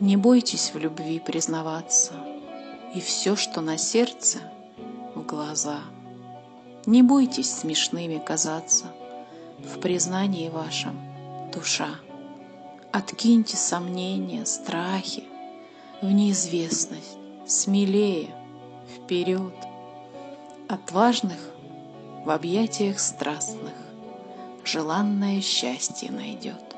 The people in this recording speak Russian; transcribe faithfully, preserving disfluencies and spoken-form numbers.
Не бойтесь в любви признаваться, и все, что на сердце, в глаза. Не бойтесь смешными казаться, в признании вашем душа. Откиньте сомнения, страхи, в неизвестность, смелее, вперед. Отважных в объятиях страстных желанное счастье найдет.